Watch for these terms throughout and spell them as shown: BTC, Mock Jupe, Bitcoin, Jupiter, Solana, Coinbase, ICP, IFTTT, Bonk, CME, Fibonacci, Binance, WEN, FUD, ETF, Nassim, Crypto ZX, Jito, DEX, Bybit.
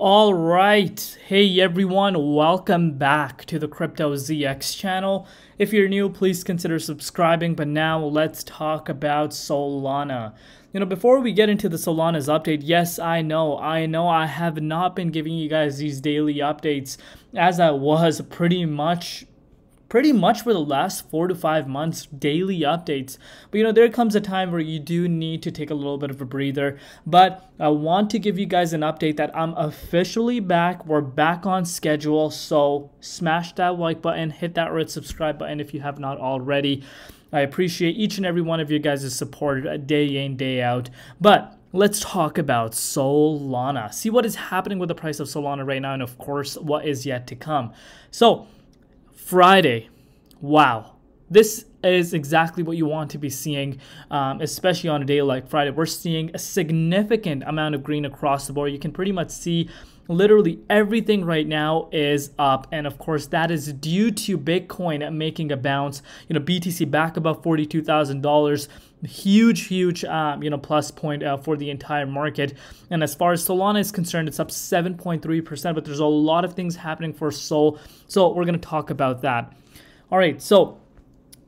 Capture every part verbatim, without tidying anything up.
All right, hey everyone, welcome back to the Crypto Z X channel. If you're new, please consider subscribing, but now let's talk about Solana. You know, before we get into the Solana's update, yes, I know, I know I have not been giving you guys these daily updates as I was pretty much pretty much for the last four to five months, daily updates. But you know, there comes a time where you do need to take a little bit of a breather. But I want to give you guys an update that I'm officially back. We're back on schedule. So smash that like button, hit that red subscribe button if you have not already. I appreciate each and every one of you guys' support day in, day out. But let's talk about Solana. See what is happening with the price of Solana right now, and of course, what is yet to come. So Friday, wow, this is exactly what you want to be seeing, um, especially on a day like Friday. We're seeing a significant amount of green across the board. You can pretty much see literally everything right now is up, and of course that is due to Bitcoin making a bounce. You know, B T C back above forty-two thousand dollars. Huge, huge, um, you know, plus point uh, for the entire market. And as far as Solana is concerned, it's up seven point three percent, but there's a lot of things happening for Sol. So we're going to talk about that. All right. So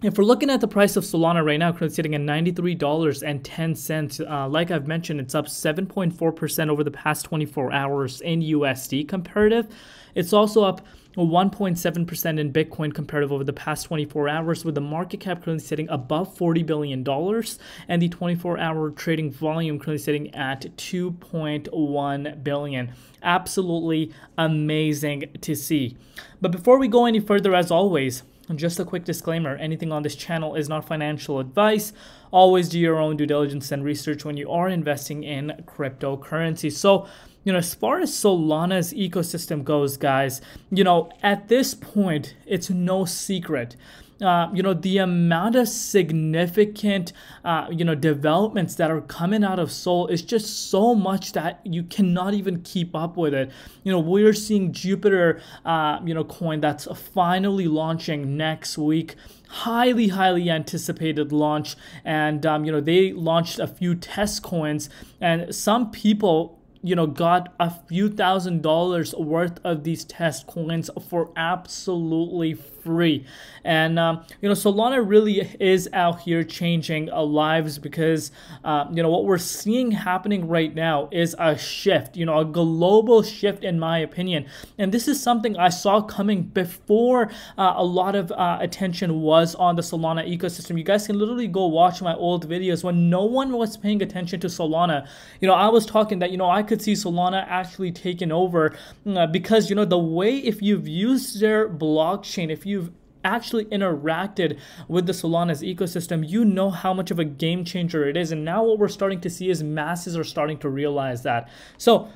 if we're looking at the price of Solana right now, it's sitting at ninety-three dollars and ten cents. Uh, like I've mentioned, it's up seven point four percent over the past twenty-four hours in U S D comparative. It's also up one point seven percent in Bitcoin comparative over the past twenty-four hours, with the market cap currently sitting above forty billion dollars and the twenty-four hour trading volume currently sitting at two point one billion dollars. Absolutely amazing to see. But before we go any further, as always, just a quick disclaimer, anything on this channel is not financial advice. Always do your own due diligence and research when you are investing in cryptocurrency. So, you know, as far as Solana's ecosystem goes, guys, you know, at this point, it's no secret. Uh, you know, the amount of significant, uh, you know, developments that are coming out of Sol is just so much that you cannot even keep up with it. You know, we're seeing Jupiter, uh, you know, coin that's finally launching next week. Highly, highly anticipated launch. And, um, you know, they launched a few test coins, and some people, you know, got a few thousand dollars worth of these test coins for absolutely free. And, um, you know, Solana really is out here changing uh, lives, because, uh, you know, what we're seeing happening right now is a shift, you know, a global shift, in my opinion. And this is something I saw coming before uh, a lot of uh, attention was on the Solana ecosystem. You guys can literally go watch my old videos when no one was paying attention to Solana. You know, I was talking that, you know, I could see Solana actually taking over, uh, because, you know, the way, if you've used their blockchain, if you've actually interacted with the Solana's ecosystem, you know how much of a game changer it is. And now what we're starting to see is masses are starting to realize that. So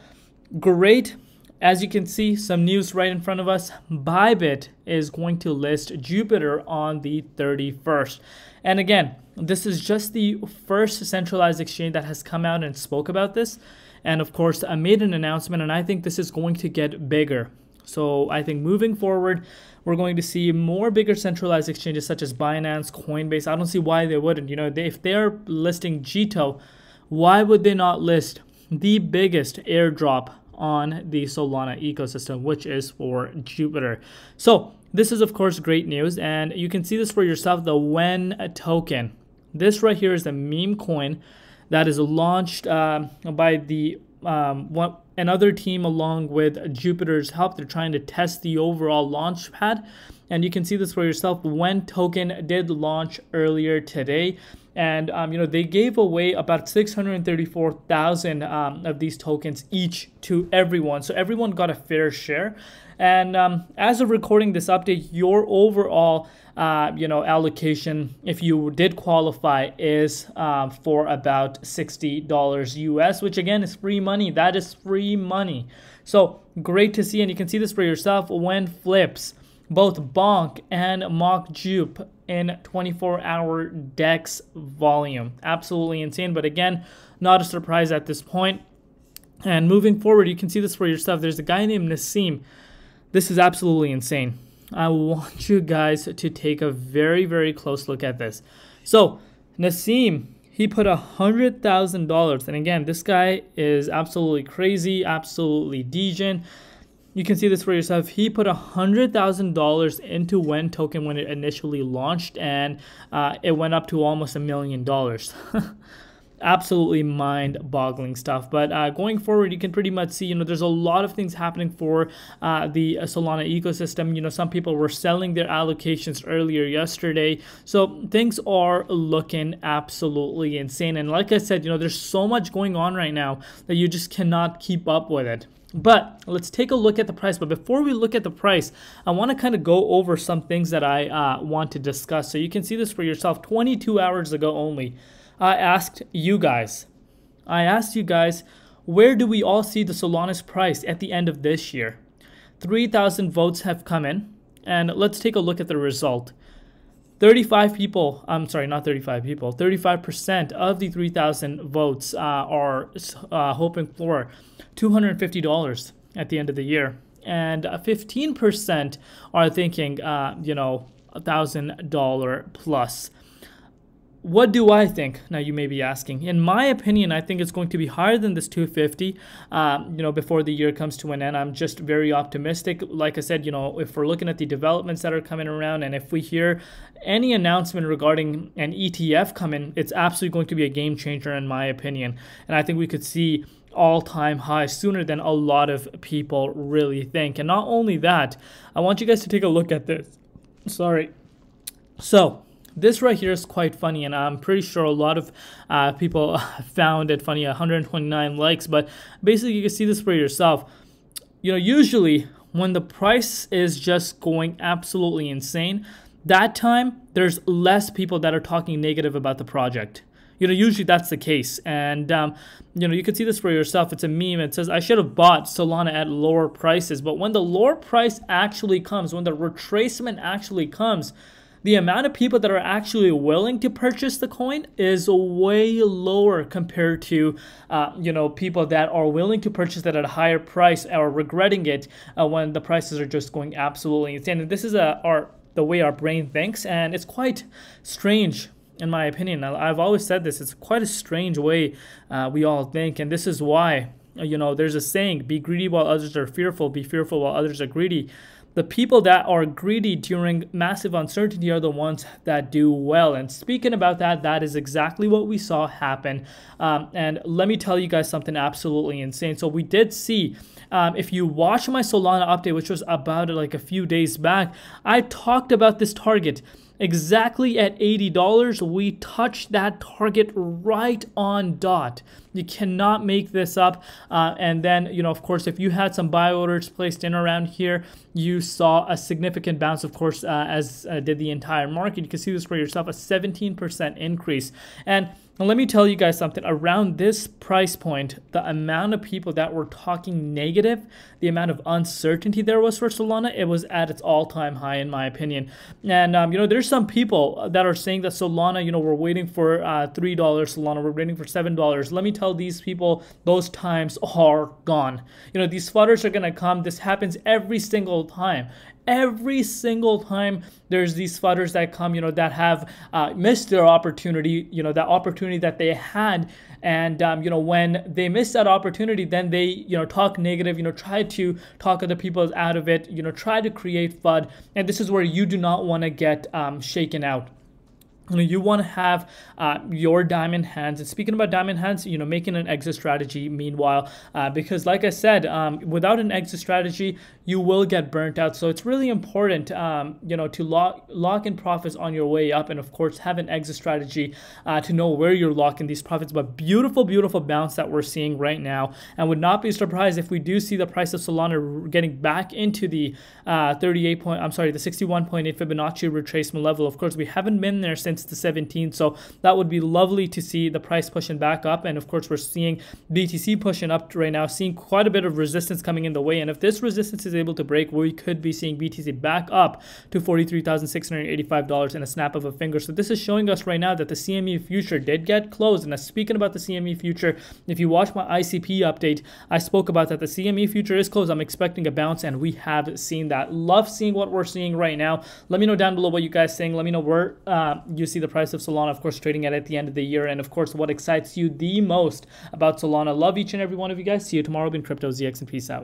great. As you can see, some news right in front of us. Bybit is going to list Jupiter on the thirty-first. And again, this is just the first centralized exchange that has come out and spoke about this. And of course, I made an announcement, and I think this is going to get bigger. So I think moving forward, we're going to see more bigger centralized exchanges such as Binance, Coinbase. I don't see why they wouldn't. You know, they, if they're listing Jito, why would they not list the biggest airdrop on the Solana ecosystem, which is for Jupiter? So this is, of course, great news. And you can see this for yourself, the W E N token. This right here is the meme coin that is launched um, by the um, one, another team along with Jupiter's help. They're trying to test the overall launch pad. And you can see this for yourself. W E N token did launch earlier today. And, um, you know, they gave away about six hundred thirty-four thousand um, of these tokens each to everyone. So everyone got a fair share. And um, as of recording this update, your overall, uh, you know, allocation, if you did qualify, is uh, for about sixty dollars U S, which again is free money. That is free money. So great to see. And you can see this for yourself. W E N flips both Bonk and Mock Jupe in twenty-four hour DEX volume. Absolutely insane. But again, not a surprise at this point. And moving forward, you can see this for yourself. There's a guy named Nassim. This is absolutely insane. I want you guys to take a very, very close look at this. So Nassim, he put a hundred thousand dollars, and again, this guy is absolutely crazy, absolutely degen. You can see this for yourself. He put a hundred thousand dollars into W E N token when it initially launched, and uh, it went up to almost a million dollars. Absolutely mind-boggling stuff. But uh, going forward, you can pretty much see, you know, there's a lot of things happening for uh, the Solana ecosystem. You know, some people were selling their allocations earlier yesterday. So things are looking absolutely insane. And like I said, you know, there's so much going on right now that you just cannot keep up with it. But let's take a look at the price. But before we look at the price, I want to kind of go over some things that I uh, want to discuss. So you can see this for yourself. twenty-two hours ago only, I asked you guys, I asked you guys, where do we all see the Solana's price at the end of this year? three thousand votes have come in, and let's take a look at the result. thirty-five people, I'm sorry, not thirty-five people, thirty-five percent of the three thousand votes uh, are uh, hoping for two hundred fifty dollars at the end of the year. And fifteen percent are thinking, uh, you know, one thousand dollars plus. What do I think? Now you may be asking. In my opinion, I think it's going to be higher than this two fifty. Um, you know, before the year comes to an end, I'm just very optimistic. Like I said, you know, if we're looking at the developments that are coming around, and if we hear any announcement regarding an E T F coming, it's absolutely going to be a game changer, in my opinion. And I think we could see all-time high sooner than a lot of people really think. And not only that, I want you guys to take a look at this. Sorry. So this right here is quite funny, and I'm pretty sure a lot of uh, people found it funny. one hundred twenty-nine likes, but basically you can see this for yourself. You know, usually when the price is just going absolutely insane, that time there's less people that are talking negative about the project. You know, usually that's the case. And, um, you know, you can see this for yourself. It's a meme. It says, I should have bought Solana at lower prices. But when the lower price actually comes, when the retracement actually comes, the amount of people that are actually willing to purchase the coin is way lower compared to, uh, you know, people that are willing to purchase that at a higher price or regretting it uh, when the prices are just going absolutely insane. And this is a, our, the way our brain thinks, and it's quite strange, in my opinion. I've always said this. It's quite a strange way uh, we all think, and this is why, you know, there's a saying, be greedy while others are fearful, be fearful while others are greedy. The people that are greedy during massive uncertainty are the ones that do well. And speaking about that, that is exactly what we saw happen. Um, and let me tell you guys something absolutely insane. So we did see, um, if you watch my Solana update, which was about like a few days back, I talked about this target. Exactly at eighty dollars, we touched that target right on dot. You cannot make this up. Uh, and then, you know, of course, if you had some buy orders placed in around here, you saw a significant bounce, of course, uh, as uh, did the entire market. You can see this for yourself, a seventeen percent increase. And let me tell you guys something. Around this price point, the amount of people that were talking negative, the amount of uncertainty there was for Solana, it was at its all-time high, in my opinion. And, um, you know, there's some people that are saying that Solana, you know, we're waiting for uh, three dollars Solana, we're waiting for seven dollars. Let me tell these people, those times are gone. You know, these flutters are going to come. This happens every single time. Every single time there's these flutters that come, you know, that have uh, missed their opportunity, you know, that opportunity that they had. And, um, you know, when they miss that opportunity, then they, you know, talk negative, you know, try to talk other people out of it, you know, try to create F U D. And this is where you do not want to get um, shaken out. You know, you want to have uh, your diamond hands. And speaking about diamond hands, you know, making an exit strategy meanwhile, uh, because like I said, um, without an exit strategy, you will get burnt out. So it's really important, um, you know, to lock, lock in profits on your way up. And of course, have an exit strategy uh, to know where you're locking these profits. But beautiful, beautiful bounce that we're seeing right now. And would not be surprised if we do see the price of Solana getting back into the uh, thirty-eight point, I'm sorry, the sixty-one point eight Fibonacci retracement level. Of course, we haven't been there since the seventeenth, so that would be lovely to see the price pushing back up. And of course, we're seeing B T C pushing up right now, seeing quite a bit of resistance coming in the way. And if this resistance is able to break, we could be seeing B T C back up to forty-three thousand six hundred eighty-five dollars in a snap of a finger. So this is showing us right now that the C M E future did get closed. And now, speaking about the C M E future, if you watch my I C P update, I spoke about that the C M E future is closed. I'm expecting a bounce, and we have seen that. Love seeing what we're seeing right now. Let me know down below what you guys are saying. Let me know where uh, you you see the price of Solana, of course, trading at at the end of the year, and of course, what excites you the most about Solana. Love each and every one of you guys. See you tomorrow in Crypto Z X, and peace out.